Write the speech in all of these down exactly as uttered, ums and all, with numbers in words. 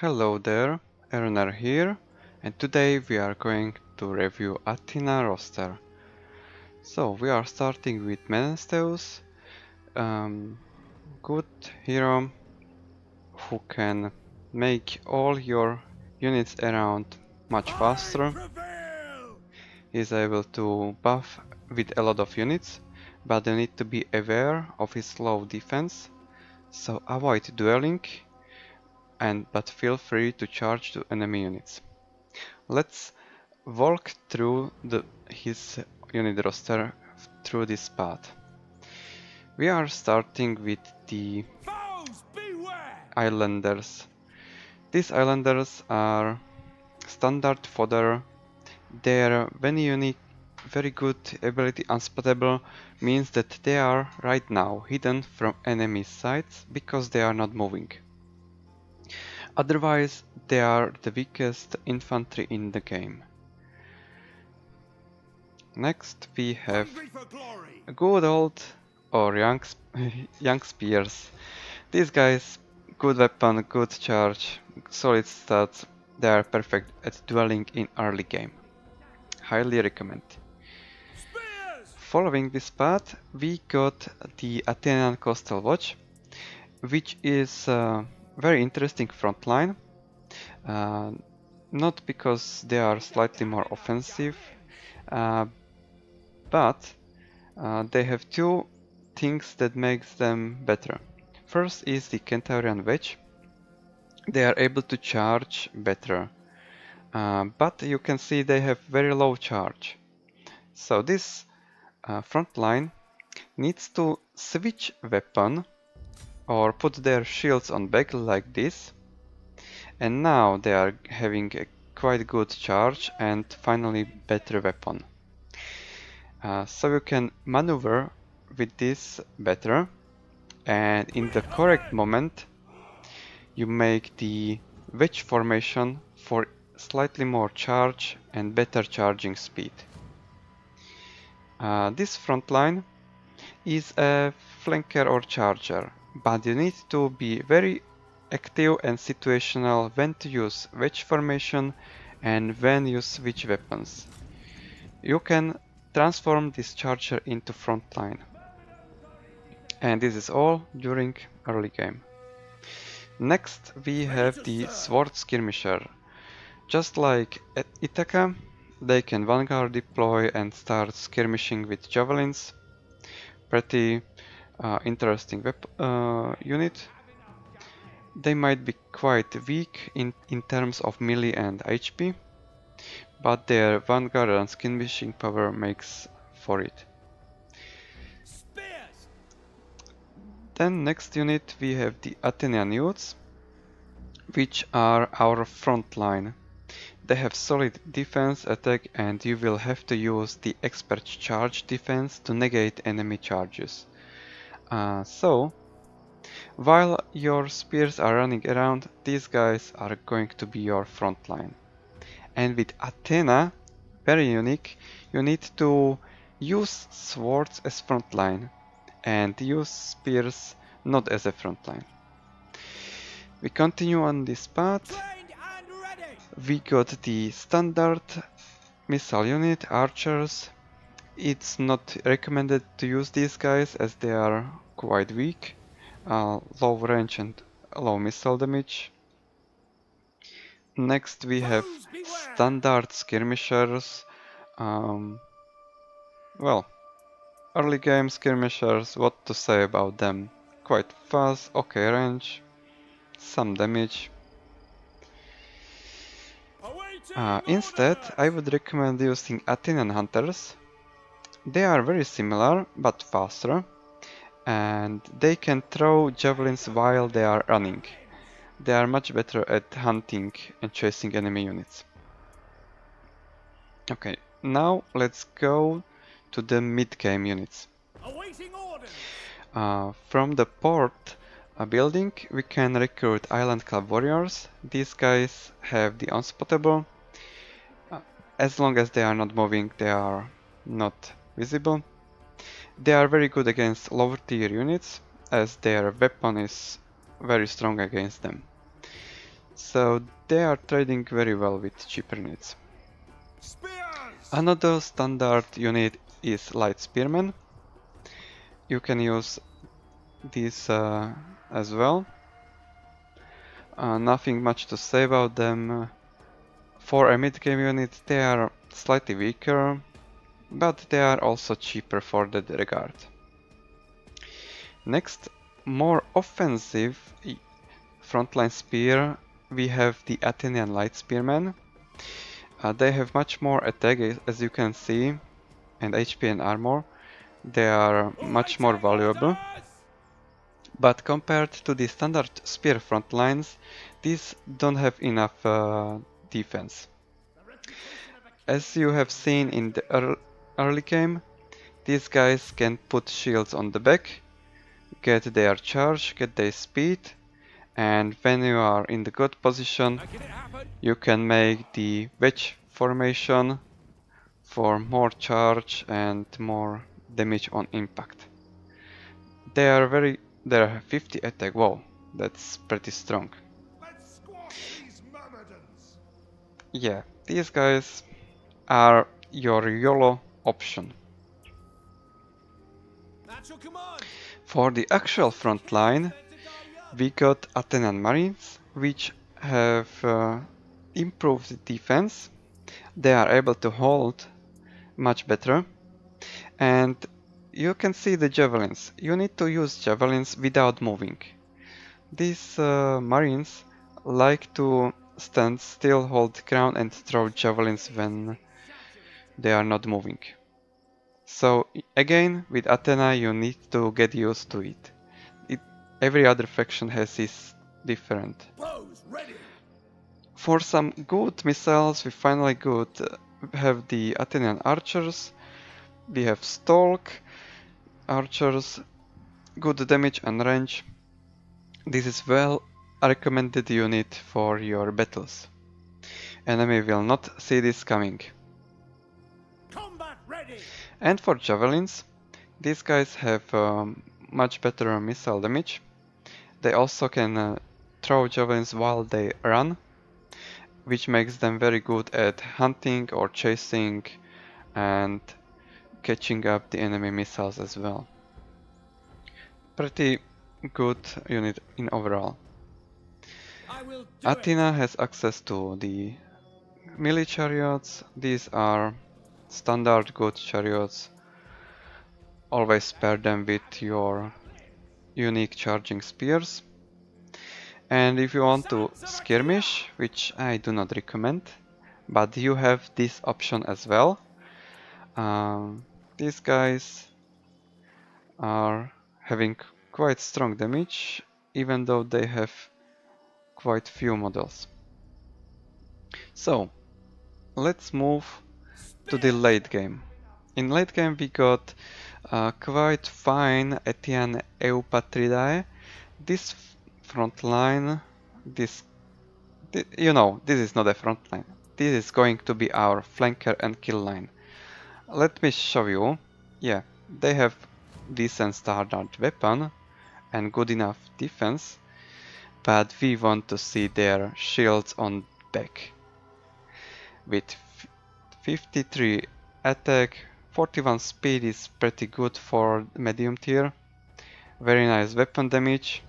Hello there, Eruner here, and today we are going to review Athena roster. So we are starting with Menestheus, um, good hero who can make all your units around much faster. He is able to buff with a lot of units, but you need to be aware of his low defense, so avoid dueling, and but feel free to charge to enemy units. Let's walk through the, his unit roster through this path. We are starting with the Fouls, Islanders. These Islanders are standard fodder. They are very unique, very good ability. Unspotable means that they are right now hidden from enemy sides because they are not moving. Otherwise, they are the weakest infantry in the game. Next we have good old or young, young spears. These guys, good weapon, good charge, solid stats, they are perfect at dueling in early game. Highly recommend. Spears! Following this path, we got the Athenian Coastal Watch, which is uh, very interesting frontline, uh, not because they are slightly more offensive, uh, but uh, they have two things that makes them better. First is the Centaurian wedge. They are able to charge better, uh, but you can see they have very low charge. So this uh, frontline needs to switch weapon or put their shields on back like this, and now they are having a quite good charge and finally better weapon. Uh, so you can maneuver with this better, and in the correct moment you make the wedge formation for slightly more charge and better charging speed. Uh, this frontline is a flanker or charger, but you need to be very active and situational when to use wedge formation and when you switch weapons. You can transform this charger into frontline. And this is all during early game. Next we have the sword skirmisher. Just like at Ithaca, they can vanguard deploy and start skirmishing with javelins. Pretty Uh, interesting web, uh, unit. They might be quite weak in, in terms of melee and H P, but their vanguard and skirmishing power makes for it. Spears! Then next unit we have the Athenian Utes, which are our front line. They have solid defense, attack, and you will have to use the expert charge defense to negate enemy charges. Uh, so, while your spears are running around, these guys are going to be your front line. And with Athena, very unique, you need to use swords as front line and use spears not as a front line. We continue on this path. We got the standard missile unit, Archers. It's not recommended to use these guys as they are quite weak, uh, low range and low missile damage. Next we have standard skirmishers. Um, well, early game skirmishers, what to say about them? Quite fast, okay range, some damage. Uh, instead, I would recommend using Athenian Hunters. They are very similar, but faster, and they can throw javelins while they are running. They are much better at hunting and chasing enemy units. Okay, now let's go to the mid-game units. Uh, from the port uh, building we can recruit Island Club Warriors. These guys have the Unspottable. Uh, as long as they are not moving, they are not visible. They are very good against lower tier units as their weapon is very strong against them. so they are trading very well with cheaper units. Another standard unit is light spearmen. You can use these uh, as well. Uh, nothing much to say about them. For a mid-game unit they are slightly weaker, but they are also cheaper for that regard. Next, more offensive frontline spear, we have the Athenian light spearmen. Uh, they have much more attack, as you can see, and H P and armor. They are much more valuable. But compared to the standard spear front lines, these don't have enough uh, defense. As you have seen in the early game, these guys can put shields on the back, get their charge, get their speed, and when you are in the good position, you can make the wedge formation for more charge and more damage on impact. They are very... They are fifty attack, wow, that's pretty strong. Yeah, these guys are your YOLO option. For the actual front line, we got Athenian Marines, which have uh, improved defense. They are able to hold much better, and you can see the javelins. You need to use javelins without moving. These uh, Marines like to stand still, hold ground, and throw javelins when they are not moving. So again, with Athena you need to get used to it. it every other faction has its different. For some good missiles, we finally good uh, have the Athenian Archers. We have Stalk Archers, good damage and range. This is well a recommended unit for your battles. Enemy will not see this coming. Combat ready. And for javelins, these guys have um, much better missile damage. They also can uh, throw javelins while they run, which makes them very good at hunting or chasing and catching up the enemy missiles as well. Pretty good unit in overall. Athena it. has access to the melee chariots. These are standard good chariots. Always pair them with your unique charging spears. And if you want to skirmish, which I do not recommend, but you have this option as well. Um, These guys are having quite strong damage, even though they have quite few models. So, let's move to the late game. In late game we got uh, quite fine Etienne Eupatridae. This front line, this, th you know, this is not a front line. This is going to be our flanker and kill line. Let me show you. Yeah, they have decent standard weapon and good enough defense, but we want to see their shields on back. With fifty-three attack, forty-one speed is pretty good for medium tier. Very nice weapon damage.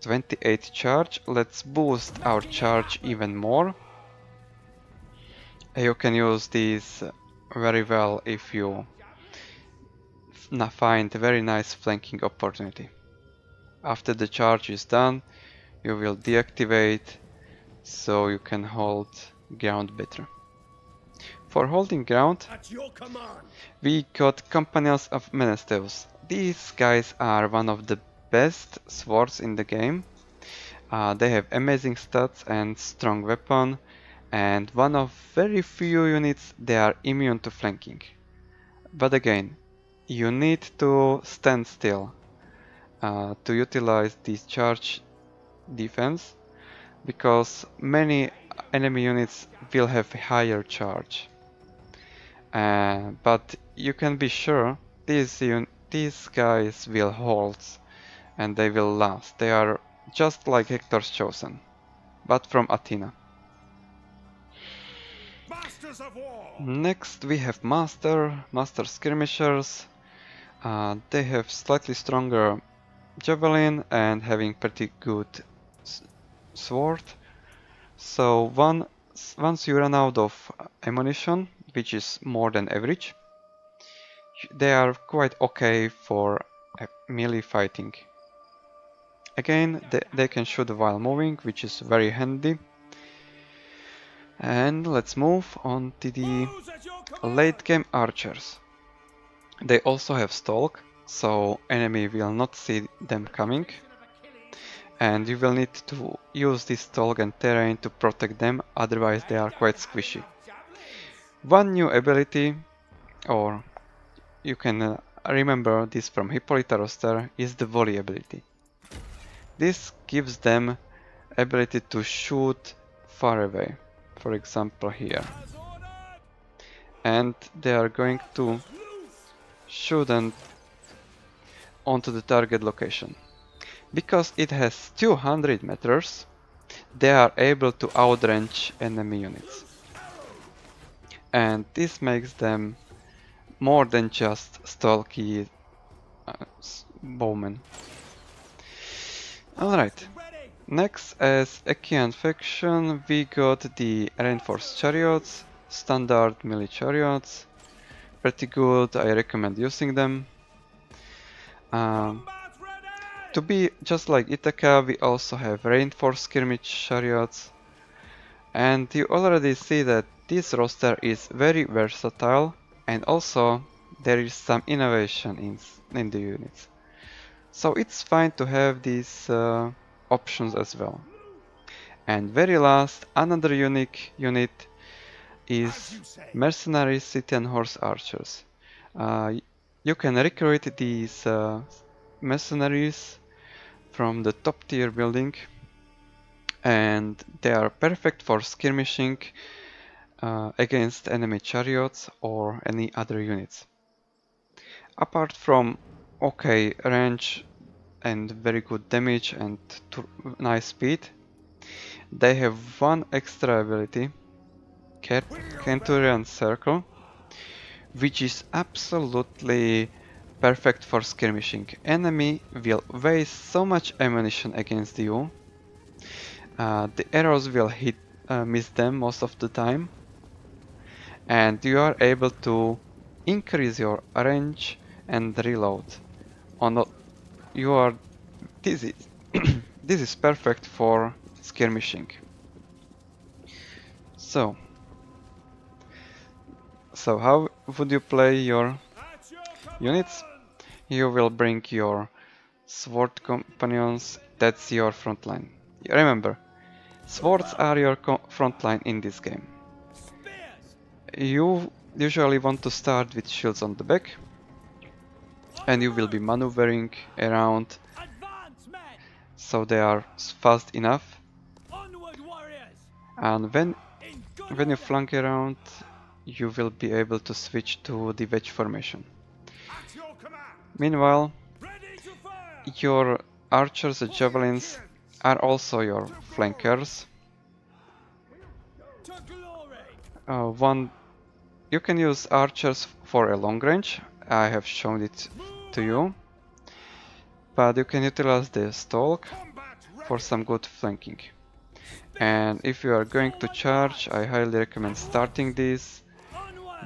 twenty-eight charge. Let's boost our charge even more. You can use these very well if you find a very nice flanking opportunity. After the charge is done, you will deactivate so you can hold ground better. For holding ground, we got Companions of Menestheus. These guys are one of the best swords in the game. Uh, they have amazing stats and strong weapon, and one of very few units they are immune to flanking. But again, you need to stand still uh, to utilize this charge defense, because many enemy units will have higher charge. Uh, but you can be sure these, these guys will hold and they will last. They are just like Hector's Chosen, but from Athena. Masters of War. Next we have Master, Master Skirmishers. Uh, they have slightly stronger javelin and having pretty good sword. So one, once you run out of ammunition, which is more than average, they are quite okay for melee fighting. Again, they, they can shoot while moving, which is very handy. And let's move on to the late game archers. They also have stalk, so enemy will not see them coming. And you will need to use this stalk and terrain to protect them, otherwise they are quite squishy. One new ability, or you can uh, remember this from Hippolyta roster, is the volley ability. This gives them ability to shoot far away, for example here. And they are going to shoot and onto the target location. Because it has two hundred meters, they are able to outrange enemy units. And this makes them more than just stalky uh, bowmen. Alright, next as Achaean faction we got the reinforced chariots, standard melee chariots, pretty good, I recommend using them. Um, to be just like Ithaca, we also have reinforced skirmish chariots, and you already see that this roster is very versatile, and also there is some innovation in, in the units. So it's fine to have these uh, options as well. And very last, another unique unit is mercenary city and horse archers. Uh, you can recruit these uh, mercenaries from the top tier building, and they are perfect for skirmishing uh, against enemy chariots or any other units. Apart from okay range and very good damage and nice speed, they have one extra ability, Canturian Circle, which is absolutely perfect for skirmishing. Enemy will waste so much ammunition against you, uh, the arrows will hit uh, miss them most of the time, and you are able to increase your range and reload. On the, you are this is this is perfect for skirmishing. So, so how would you play your units? You will bring your sword companions. That's your front line. Remember, swords are your front line in this game. You usually want to start with shields on the back, and you will be maneuvering around so they are fast enough. And when when you flank around, you will be able to switch to the wedge formation. Meanwhile, your archers and javelins are also your flankers. Uh, one, you can use archers for a long range. I have shown it to you, but you can utilize the stalk for some good flanking. And if you are going to charge, I highly recommend starting this.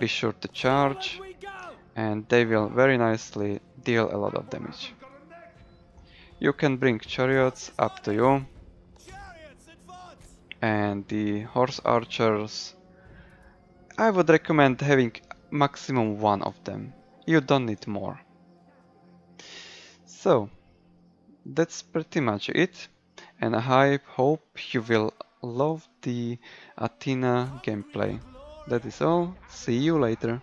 Be sure to charge, and they will very nicely deal a lot of damage. You can bring chariots, up to you, and the horse archers. I would recommend having maximum one of them. You don't need more. So, that's pretty much it, and I hope you will love the Athena gameplay. That is all, see you later.